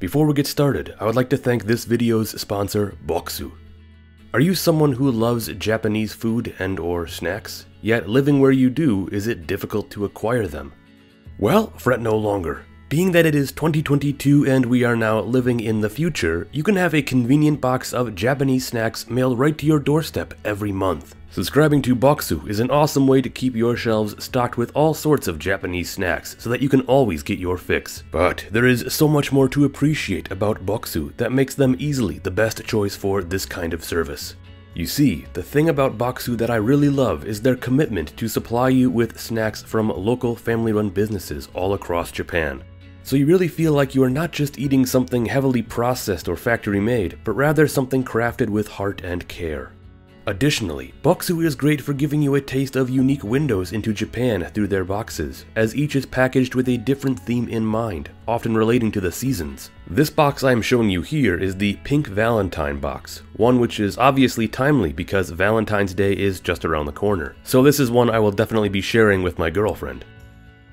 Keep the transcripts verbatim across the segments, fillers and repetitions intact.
Before we get started, I would like to thank this video's sponsor, Bokksu. Are you someone who loves Japanese food and or snacks, yet living where you do, is it difficult to acquire them? Well, fret no longer. Being that it is twenty twenty-two and we are now living in the future, you can have a convenient box of Japanese snacks mailed right to your doorstep every month. Subscribing to Bokksu is an awesome way to keep your shelves stocked with all sorts of Japanese snacks so that you can always get your fix. But there is so much more to appreciate about Bokksu that makes them easily the best choice for this kind of service. You see, the thing about Bokksu that I really love is their commitment to supply you with snacks from local family-run businesses all across Japan. So you really feel like you are not just eating something heavily processed or factory-made, but rather something crafted with heart and care. Additionally, Bokksu is great for giving you a taste of unique windows into Japan through their boxes, as each is packaged with a different theme in mind, often relating to the seasons. This box I am showing you here is the Pink Valentine box, one which is obviously timely because Valentine's Day is just around the corner. So this is one I will definitely be sharing with my girlfriend.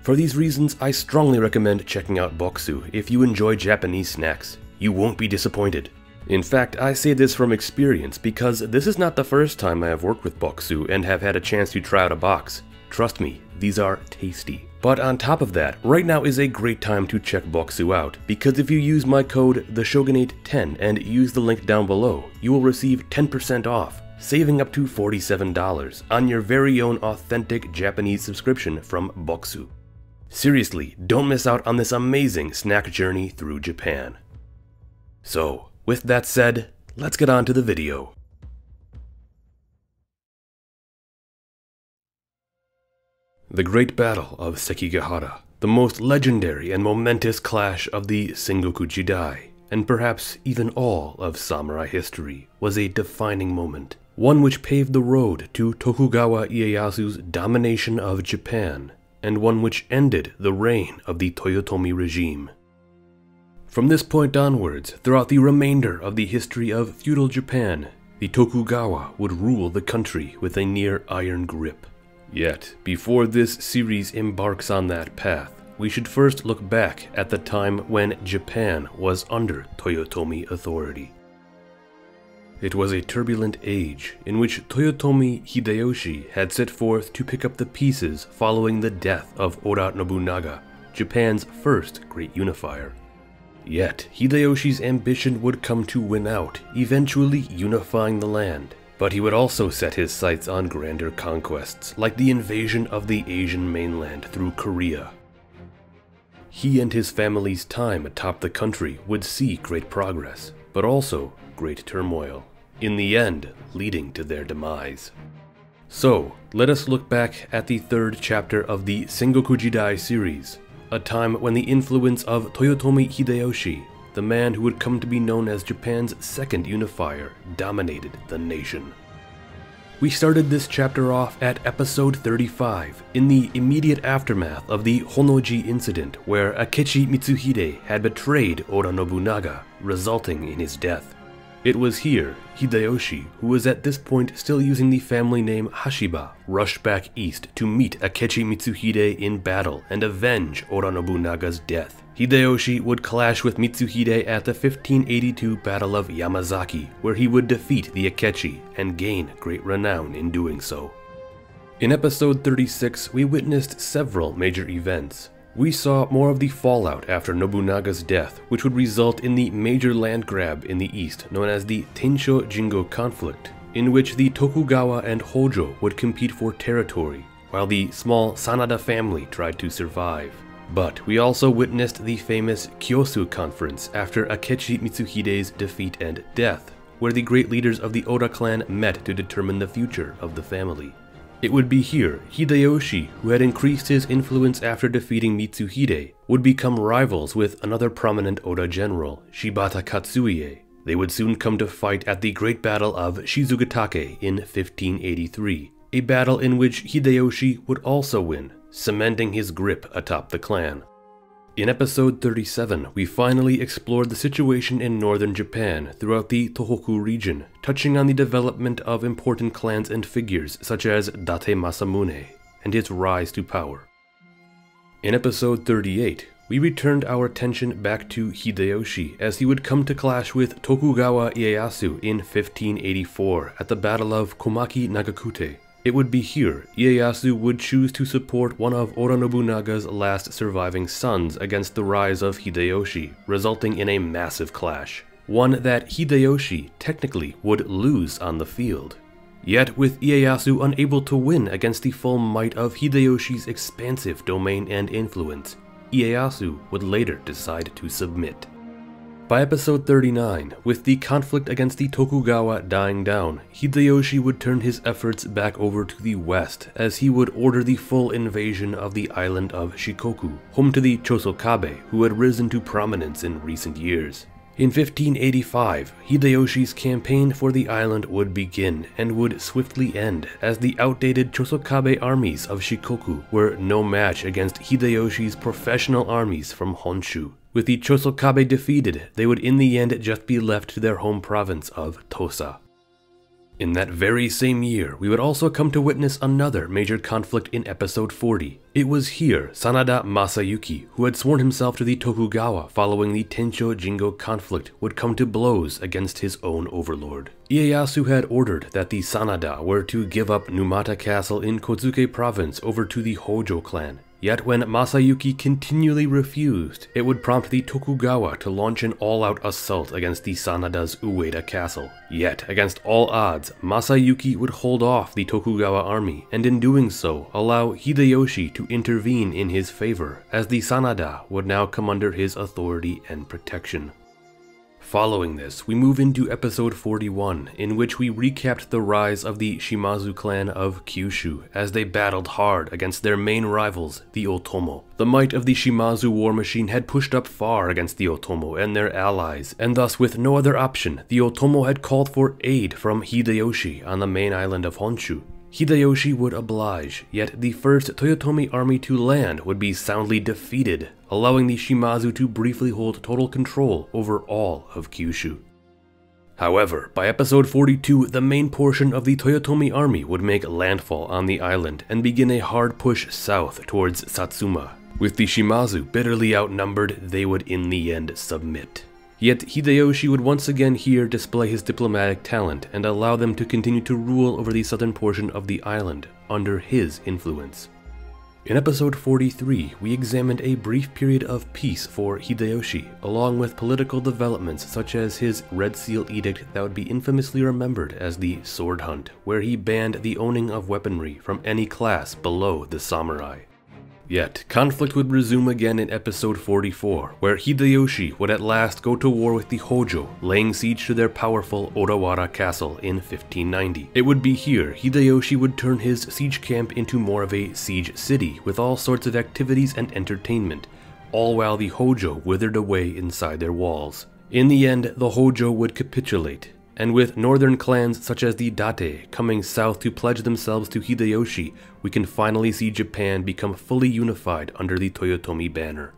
For these reasons, I strongly recommend checking out Bokksu if you enjoy Japanese snacks. You won't be disappointed. In fact, I say this from experience because this is not the first time I have worked with Bokksu and have had a chance to try out a box. Trust me, these are tasty. But on top of that, right now is a great time to check Bokksu out, because if you use my code THESHOGUNATE ten and use the link down below, you will receive ten percent off, saving up to forty-seven dollars on your very own authentic Japanese subscription from Bokksu. Seriously, don't miss out on this amazing snack journey through Japan. So, with that said, let's get on to the video. The Great Battle of Sekigahara, the most legendary and momentous clash of the Sengoku Jidai, and perhaps even all of samurai history, was a defining moment, one which paved the road to Tokugawa Ieyasu's domination of Japan, and one which ended the reign of the Toyotomi regime. From this point onwards, throughout the remainder of the history of feudal Japan, the Tokugawa would rule the country with a near iron grip. Yet, before this series embarks on that path, we should first look back at the time when Japan was under Toyotomi authority. It was a turbulent age in which Toyotomi Hideyoshi had set forth to pick up the pieces following the death of Oda Nobunaga, Japan's first great unifier. Yet, Hideyoshi's ambition would come to win out, eventually unifying the land, but he would also set his sights on grander conquests, like the invasion of the Asian mainland through Korea. He and his family's time atop the country would see great progress, but also great turmoil, in the end leading to their demise. So, let us look back at the third chapter of the Sengoku Jidai series, a time when the influence of Toyotomi Hideyoshi, the man who would come to be known as Japan's second unifier, dominated the nation. We started this chapter off at episode thirty-five, in the immediate aftermath of the Honoji incident where Akechi Mitsuhide had betrayed Oda Nobunaga, resulting in his death. It was here Hideyoshi, who was at this point still using the family name Hashiba, rushed back east to meet Akechi Mitsuhide in battle and avenge Oda Nobunaga's death. Hideyoshi would clash with Mitsuhide at the fifteen eighty-two Battle of Yamazaki, where he would defeat the Akechi and gain great renown in doing so. In episode thirty-six, we witnessed several major events. We saw more of the fallout after Nobunaga's death, which would result in the major land grab in the east known as the Tensho-Jingo conflict, in which the Tokugawa and Hojo would compete for territory, while the small Sanada family tried to survive. But we also witnessed the famous Kyosu conference after Akechi Mitsuhide's defeat and death, where the great leaders of the Oda clan met to determine the future of the family. It would be here Hideyoshi, who had increased his influence after defeating Mitsuhide, would become rivals with another prominent Oda general, Shibata Katsuie. They would soon come to fight at the Great Battle of Shizugatake in fifteen eighty-three, a battle in which Hideyoshi would also win, cementing his grip atop the clan. In episode thirty-seven, we finally explored the situation in northern Japan throughout the Tohoku region, touching on the development of important clans and figures such as Date Masamune and his rise to power. In episode thirty-eight, we returned our attention back to Hideyoshi, as he would come to clash with Tokugawa Ieyasu in fifteen eighty-four at the Battle of Komaki-Nagakute. It would be here Ieyasu would choose to support one of Oda Nobunaga's last surviving sons against the rise of Hideyoshi, resulting in a massive clash, one that Hideyoshi technically would lose on the field. Yet, with Ieyasu unable to win against the full might of Hideyoshi's expansive domain and influence, Ieyasu would later decide to submit. By episode thirty-nine, with the conflict against the Tokugawa dying down, Hideyoshi would turn his efforts back over to the west, as he would order the full invasion of the island of Shikoku, home to the Chosokabe, who had risen to prominence in recent years. In fifteen eighty-five, Hideyoshi's campaign for the island would begin and would swiftly end, as the outdated Chosokabe armies of Shikoku were no match against Hideyoshi's professional armies from Honshu. With the Chosokabe defeated, they would in the end just be left to their home province of Tosa. In that very same year, we would also come to witness another major conflict in episode forty. It was here Sanada Masayuki, who had sworn himself to the Tokugawa following the Tensho-Jingo conflict, would come to blows against his own overlord. Ieyasu had ordered that the Sanada were to give up Numata Castle in Kozuke Province over to the Hojo clan. Yet when Masayuki continually refused, it would prompt the Tokugawa to launch an all-out assault against the Sanada's Ueda castle. Yet, against all odds, Masayuki would hold off the Tokugawa army, and in doing so, allow Hideyoshi to intervene in his favor, as the Sanada would now come under his authority and protection. Following this, we move into episode forty-one, in which we recapped the rise of the Shimazu clan of Kyushu as they battled hard against their main rivals, the Otomo. The might of the Shimazu war machine had pushed up far against the Otomo and their allies, and thus with no other option, the Otomo had called for aid from Hideyoshi on the main island of Honshu. Hideyoshi would oblige, yet the first Toyotomi army to land would be soundly defeated, allowing the Shimazu to briefly hold total control over all of Kyushu. However, by episode forty-two, the main portion of the Toyotomi army would make landfall on the island and begin a hard push south towards Satsuma. With the Shimazu bitterly outnumbered, they would in the end submit. Yet Hideyoshi would once again here display his diplomatic talent and allow them to continue to rule over the southern portion of the island under his influence. In episode forty-three, we examined a brief period of peace for Hideyoshi, along with political developments such as his Red Seal Edict that would be infamously remembered as the Sword Hunt, where he banned the owning of weaponry from any class below the samurai. Yet, conflict would resume again in episode forty-four, where Hideyoshi would at last go to war with the Hojo, laying siege to their powerful Odawara castle in fifteen ninety. It would be here Hideyoshi would turn his siege camp into more of a siege city with all sorts of activities and entertainment, all while the Hojo withered away inside their walls. In the end, the Hojo would capitulate, and with northern clans such as the Date coming south to pledge themselves to Hideyoshi, we can finally see Japan become fully unified under the Toyotomi banner.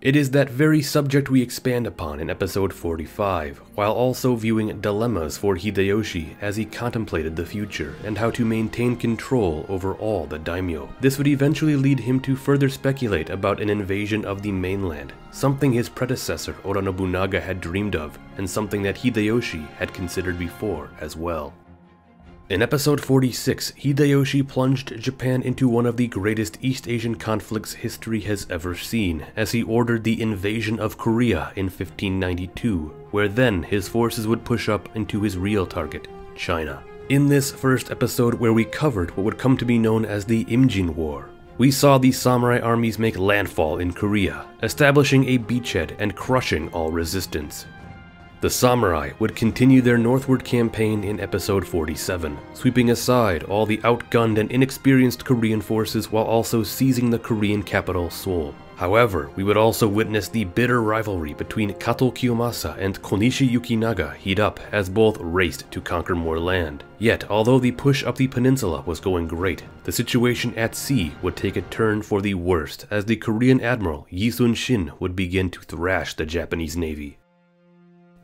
It is that very subject we expand upon in episode forty-five, while also viewing dilemmas for Hideyoshi as he contemplated the future and how to maintain control over all the daimyo. This would eventually lead him to further speculate about an invasion of the mainland, something his predecessor Oda Nobunaga had dreamed of, and something that Hideyoshi had considered before as well. In episode forty-six, Hideyoshi plunged Japan into one of the greatest East Asian conflicts history has ever seen, as he ordered the invasion of Korea in fifteen ninety-two, where then his forces would push up into his real target, China. In this first episode, where we covered what would come to be known as the Imjin War, we saw the samurai armies make landfall in Korea, establishing a beachhead and crushing all resistance. The samurai would continue their northward campaign in episode forty-seven, sweeping aside all the outgunned and inexperienced Korean forces while also seizing the Korean capital, Seoul. However, we would also witness the bitter rivalry between Kato Kiyomasa and Konishi Yukinaga heat up as both raced to conquer more land. Yet, although the push up the peninsula was going great, the situation at sea would take a turn for the worst as the Korean admiral Yisun Shin would begin to thrash the Japanese navy.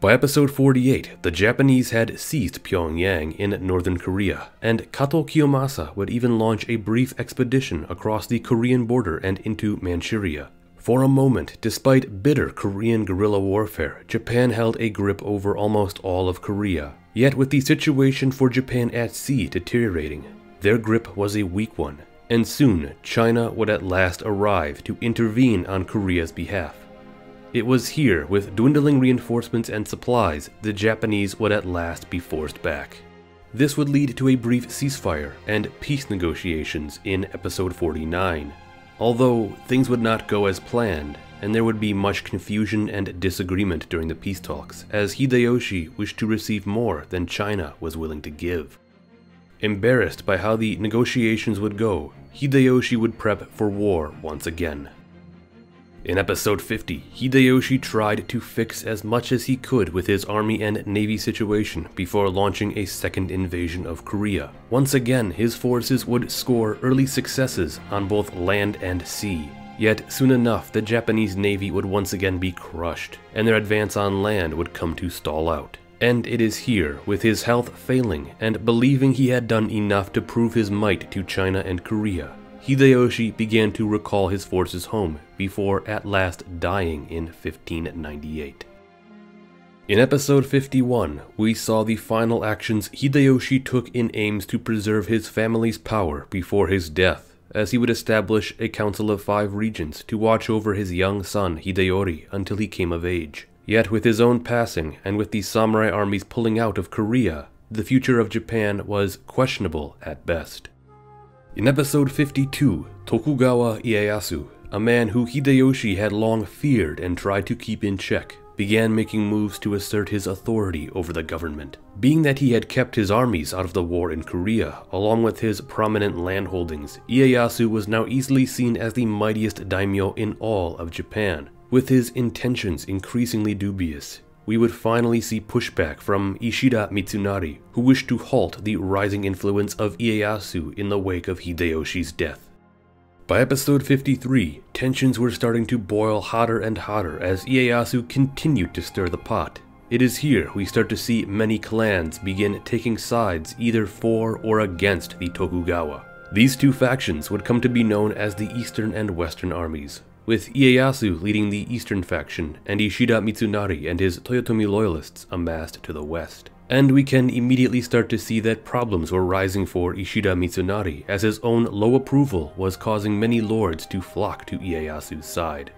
By episode forty-eight, the Japanese had seized Pyongyang in northern Korea, and Kato Kiyomasa would even launch a brief expedition across the Korean border and into Manchuria, For a moment, despite bitter Korean guerrilla warfare, Japan held a grip over almost all of Korea. Yet with the situation for Japan at sea deteriorating, their grip was a weak one, and soon China would at last arrive to intervene on Korea's behalf. It was here, with dwindling reinforcements and supplies, the Japanese would at last be forced back. This would lead to a brief ceasefire and peace negotiations in episode forty-nine. Although things would not go as planned, and there would be much confusion and disagreement during the peace talks, as Hideyoshi wished to receive more than China was willing to give. Embarrassed by how the negotiations would go, Hideyoshi would prep for war once again. In episode fifty, Hideyoshi tried to fix as much as he could with his army and navy situation before launching a second invasion of Korea. Once again, his forces would score early successes on both land and sea. Yet soon enough, the Japanese navy would once again be crushed, and their advance on land would come to stall out. And it is here, with his health failing and believing he had done enough to prove his might to China and Korea, Hideyoshi began to recall his forces home before at last dying in fifteen ninety-eight. In episode fifty-one, we saw the final actions Hideyoshi took in aims to preserve his family's power before his death, as he would establish a council of five regents to watch over his young son Hideyori until he came of age. Yet with his own passing and with the samurai armies pulling out of Korea, the future of Japan was questionable at best. In episode fifty-two, Tokugawa Ieyasu, a man who Hideyoshi had long feared and tried to keep in check, began making moves to assert his authority over the government. Being that he had kept his armies out of the war in Korea, along with his prominent landholdings, Ieyasu was now easily seen as the mightiest daimyo in all of Japan. With his intentions increasingly dubious, we would finally see pushback from Ishida Mitsunari, who wished to halt the rising influence of Ieyasu in the wake of Hideyoshi's death. By episode fifty-three, tensions were starting to boil hotter and hotter as Ieyasu continued to stir the pot. It is here we start to see many clans begin taking sides either for or against the Tokugawa. These two factions would come to be known as the Eastern and Western armies, with Ieyasu leading the eastern faction and Ishida Mitsunari and his Toyotomi loyalists amassed to the west. And we can immediately start to see that problems were rising for Ishida Mitsunari, as his own low approval was causing many lords to flock to Ieyasu's side.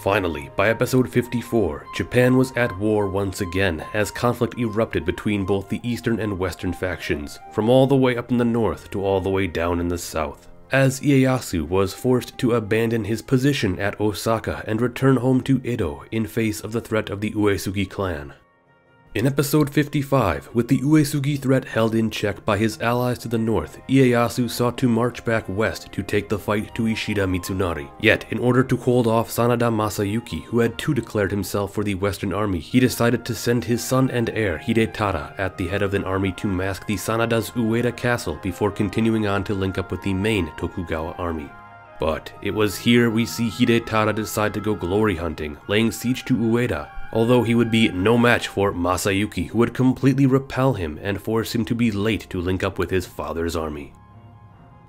Finally, by episode fifty-four, Japan was at war once again as conflict erupted between both the eastern and western factions, from all the way up in the north to all the way down in the south, as Ieyasu was forced to abandon his position at Osaka and return home to Edo in face of the threat of the Uesugi clan. In episode fifty-five, with the Uesugi threat held in check by his allies to the north, Ieyasu sought to march back west to take the fight to Ishida Mitsunari. Yet, in order to hold off Sanada Masayuki, who had too declared himself for the Western Army, he decided to send his son and heir Hidetara at the head of an army to mask the Sanada's Ueda castle before continuing on to link up with the main Tokugawa army. But it was here we see Hidetara decide to go glory hunting, laying siege to Ueda, although he would be no match for Masayuki, who would completely repel him and force him to be late to link up with his father's army.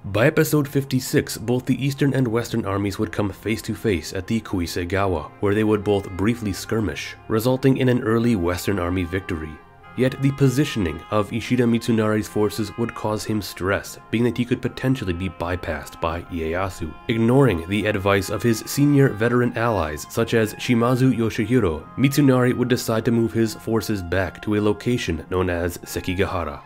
By episode fifty-six, both the eastern and western armies would come face to face at the Kuisegawa, where they would both briefly skirmish, resulting in an early western army victory. Yet the positioning of Ishida Mitsunari's forces would cause him stress, being that he could potentially be bypassed by Ieyasu. Ignoring the advice of his senior veteran allies such as Shimazu Yoshihiro, Mitsunari would decide to move his forces back to a location known as Sekigahara.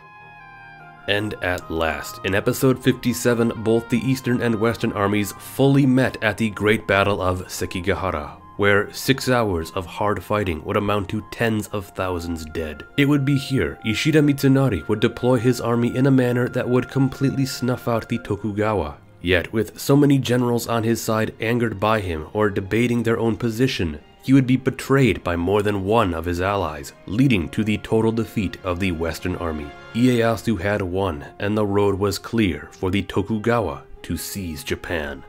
And at last, in episode fifty-seven, both the eastern and western armies fully met at the Great Battle of Sekigahara, where six hours of hard fighting would amount to tens of thousands dead. It would be here Ishida Mitsunari would deploy his army in a manner that would completely snuff out the Tokugawa. Yet, with so many generals on his side angered by him or debating their own position, he would be betrayed by more than one of his allies, leading to the total defeat of the Western Army. Ieyasu had won, and the road was clear for the Tokugawa to seize Japan.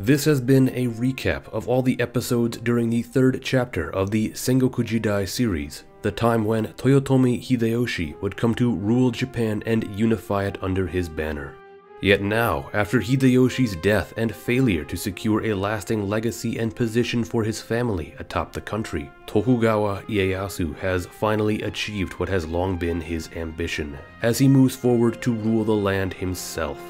This has been a recap of all the episodes during the third chapter of the Sengoku Jidai series, the time when Toyotomi Hideyoshi would come to rule Japan and unify it under his banner. Yet now, after Hideyoshi's death and failure to secure a lasting legacy and position for his family atop the country, Tokugawa Ieyasu has finally achieved what has long been his ambition, as he moves forward to rule the land himself.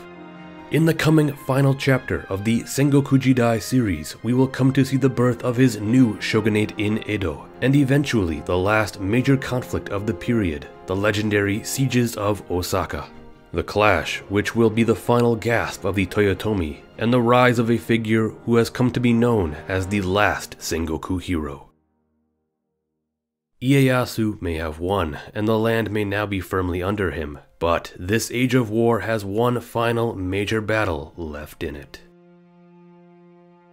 In the coming final chapter of the Sengoku Jidai series, we will come to see the birth of his new shogunate in Edo, and eventually the last major conflict of the period, the legendary sieges of Osaka. The clash, which will be the final gasp of the Toyotomi, and the rise of a figure who has come to be known as the last Sengoku hero. Ieyasu may have won, and the land may now be firmly under him, but this age of war has one final major battle left in it.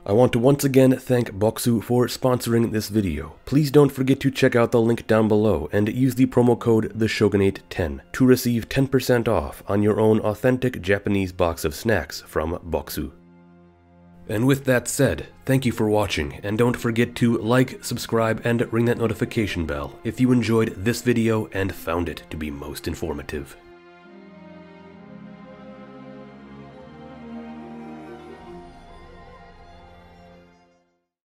I want to once again thank Bokksu for sponsoring this video. Please don't forget to check out the link down below and use the promo code THESHOGUNATE ten to receive ten percent off on your own authentic Japanese box of snacks from Bokksu. And with that said, thank you for watching, and don't forget to like, subscribe, and ring that notification bell if you enjoyed this video and found it to be most informative.